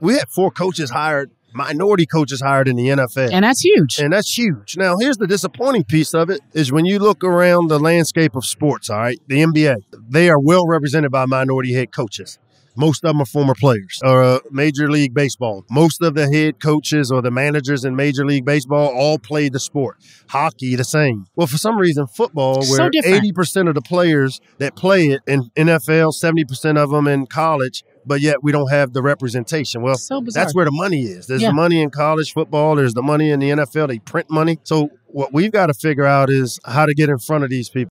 we had four coaches hired, minority coaches hired in the NFL. And that's huge. And that's huge. Now, here's the disappointing piece of it is when you look around the landscape of sports, all right, the NBA, they are well represented by minority head coaches. Most of them are former players or Major League Baseball. Most of the head coaches or the managers in Major League Baseball all played the sport. Hockey, the same. Well, for some reason, football, where 80% of the players that play it in NFL, 70% of them in college, but yet we don't have the representation. Well, so that's where the money is. There's the money in college football. There's the money in the NFL. They print money. So what we've got to figure out is how to get in front of these people.